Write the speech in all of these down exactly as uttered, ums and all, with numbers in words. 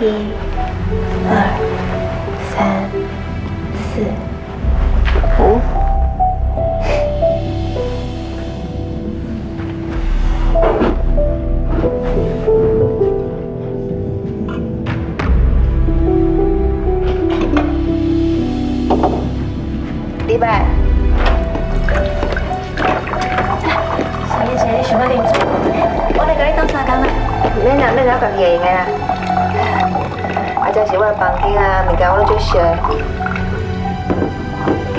一、二、三、四、五。李白，小姐姐，你想要点做？我来给你倒三羹啦。免啦，免啦，咁热个啦。 啊，真是我的房间啊，物件我拢最熟。假，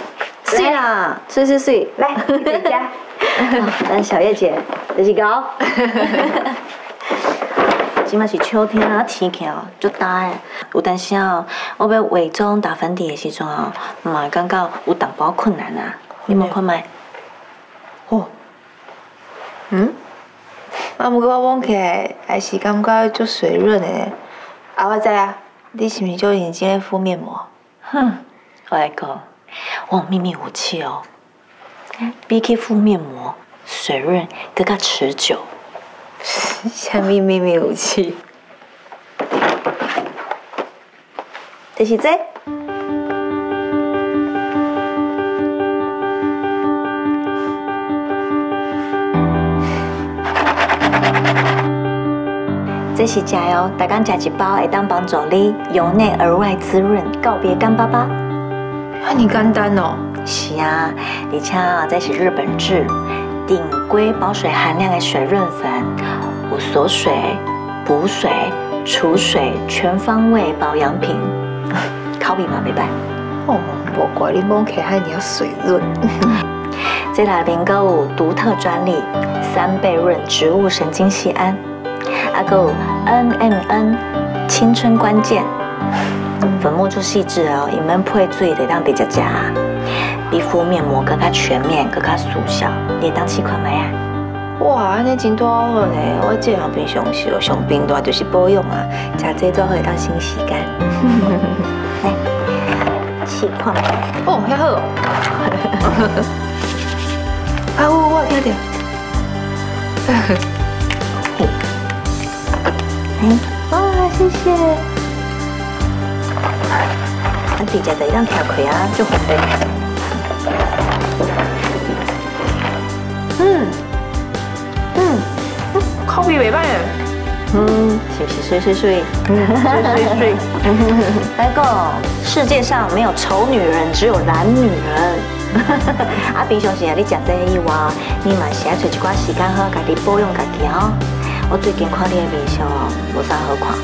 水啦，水水水，来，姐姐，咱小叶姐就是高。即嘛是秋天啊，天气哦，足大个，有当时哦，我要化妆打粉底个时阵哦，嘛感觉有淡薄困难啊，你无看卖？哦，嗯，啊，不过我摸起来还是感觉足水润个，啊，我知啊。 你是不是就用这个敷面膜？哼，我来讲，我有秘密武器哦。比起敷面膜，水润更加持久。啥物秘密武器？就是这個。这是食哦，大家食一包会当帮助你由内而外滋润，告别干巴巴。啊，你干单哦？是啊，而且啊，这是日本制顶规保水含量的水润粉，有锁水、补水、除水全方位保养品，口味嘛袂歹。哦，无怪你摸起来遐尔水润。这内面佫有独特专利三倍润植物神经酰胺。 阿个 N M N 青春关键粉末做细致哦，伊们配水得当直接食，比敷面膜更加全面，更加速效，你当试看卖啊！哇，安尼真多好呢！我这样平常时上频段就是保养啊，食这做可以当省时间。来试看卖。哦，遐好。啊，我我听着。哇，谢谢！俺直接在一张跳开啊，就红的。嗯嗯，口味袂歹诶。嗯，是不是水水水？嗯，水水水。来讲，世界上没有丑女人，只有懒女人。啊，平常时啊，你食这以外，你嘛是爱找一寡时间好，家己保养家己哦。 我最近看你的面相哦，无啥好看。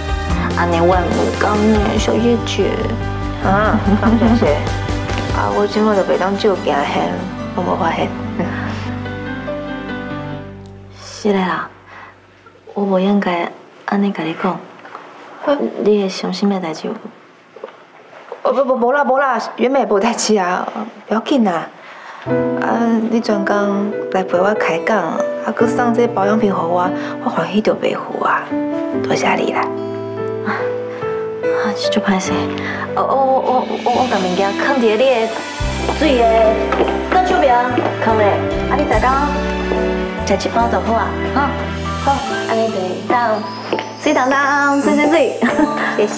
安尼我唔讲呢，小叶姐。啊，感谢。啊，我今物就袂当照镜现，我无发现。是嘞啦，我无应该安尼甲你讲。你会伤心的代志。哦不不，无啦无啦，原本无代志啊，不要紧啦。啊，你专工来陪我开讲。 啊，佮送这保养品给我，我欢喜就袂付啊！多谢你啦！啊，啊，是足歹势！哦哦哦哦哦，我甲物件放伫你的水的左手边，放咧。啊，你大家食一包就好啊，哈！好，安尼就当水当当，水水水，谢谢。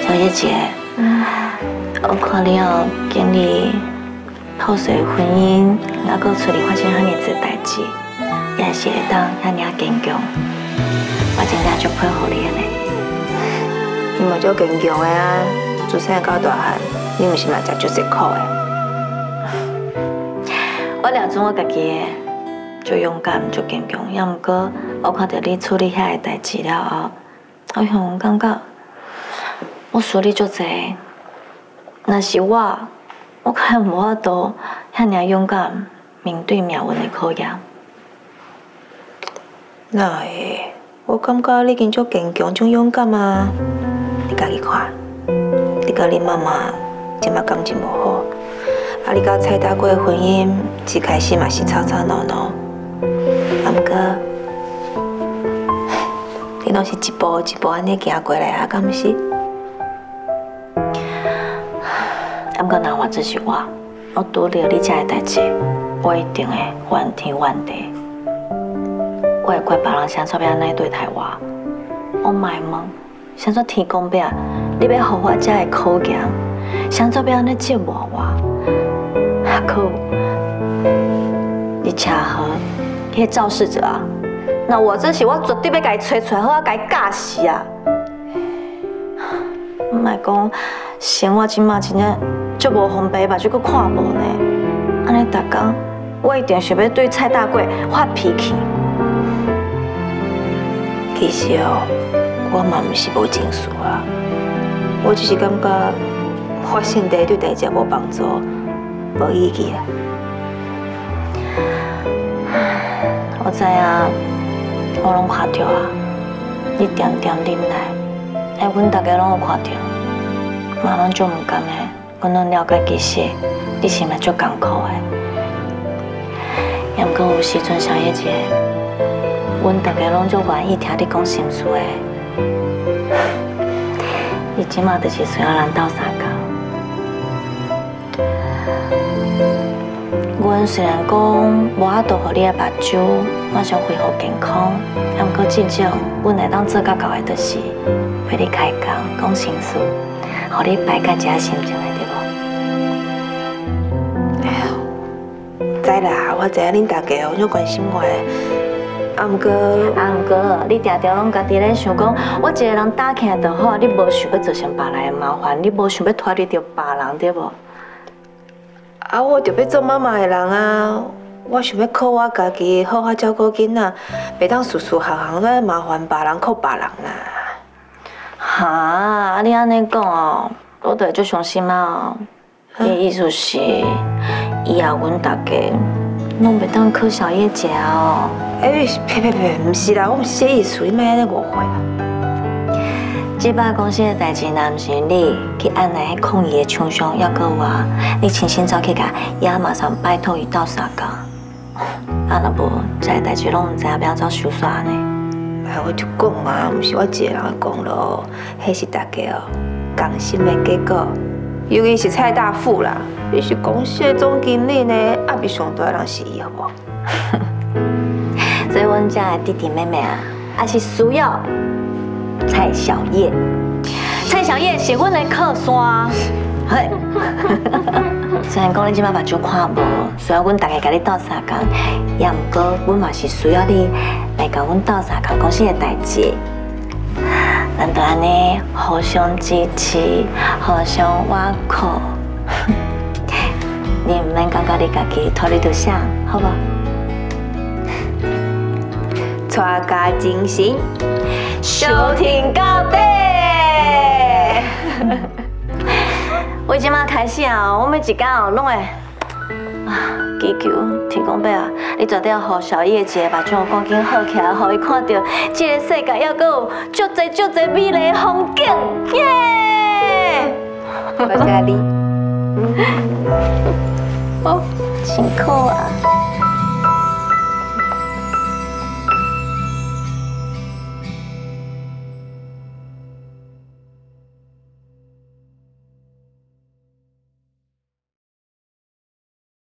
小叶姐，我看你哦，经历。 破碎婚姻，还佫处理发生遐尔侪代志，也是会当遐尔坚强。我真正足佩服你个呢。你嘛足坚强个啊，自细到大汉，你毋是嘛食足辛苦个。我了解我家己个，足勇敢，足坚强。也毋过，我看到你处理遐个代志了后，我向感觉我输你足侪。若是我。 我看无法度遐尔勇敢面对命运的考验。哪会？我感觉你今朝坚强，真勇敢啊！你家己看，你甲你妈妈即马感情无好，啊，你甲蔡大哥的婚姻一开始嘛是吵吵闹闹，啊，毋过你拢是一步一步安尼行过来啊，敢毋是？啊，毋过哪话只是我，我拄着你遮个代志，我一定会怨天怨地。 我会怪别人先做要安尼对待我，我卖问，先做天公伯，你要互我遮个苦行，先做要安尼折磨我。还有，你车祸，迄个肇事者啊，那我真是我绝对要家找出来，好啊，家驾死啊！莫讲，生活即马真正足无方便，目睭阁看无呢。安尼逐工，我一定想要对蔡大贵发脾气。 其实哦，我嘛毋是无情绪啊，我只是感觉发生地对大家无帮助，无意义啊。我知啊，我拢看到啊，你点点忍耐，哎，阮大家拢有看到，嘛拢足毋甘的，阮拢了解，其实你心内足艰苦的，也毋过有时阵想一个。 阮大家拢就愿意听你讲心事的，你即马就是想要咱斗相共。阮虽然讲无法度互你的目睭马上恢复健康，啊，毋过至少阮会当做较到的，就是陪你开讲讲心事，互你排解一下心情的，对无？哎呦，知啦，我知影恁大家哦，有关心我的。 啊，毋过，啊，毋过，你常常拢家己咧想讲，我一个人打起来就好，你无想要造成别人的麻烦，你无想要拖累着别人，对无？啊，我着要做妈妈的人啊，我想要靠我家己好好照顾囡仔，袂当事事项项咧麻烦别人，靠别人啦。哈，啊，你安尼讲哦，我着足伤心啊。你的意思是，以后阮大家拢袂当靠小叶姐哦。 哎，呸呸呸，唔是啦，我唔是这意思，你莫安尼误会啦。即摆公司的代志，若唔是你去按那迄抗议的厂商，还阁有啊，你亲身走去甲也马上拜托伊斗相共。啊，若无，这代志拢唔知影要怎收煞呢？哎，我就讲啊，唔是我一个人讲咯，迄是大家哦共心的结果。尤其是蔡大富啦，伊是公司的总经理呢，压力上大人是伊，好无？所以阮家的弟弟妹妹啊，也是需要蔡小叶。蔡小叶是阮的靠山。嘿，虽然讲你即摆目睭看无，虽然阮大家甲你斗相共，也毋过阮嘛是需要你来甲阮斗相共公司的代志。咱就安尼互相支持，互相挖苦。你毋免感觉你家己拖累着啥，好无？ 大家精神，收听到底。我即马开始啊，我每一工哦，拢会啊，祈求天公伯啊，你绝对要让小叶姐把种光景好起来，让伊看到这个世界还佫有足侪足侪美丽风景，耶！我是阿丽，哦，辛苦啊。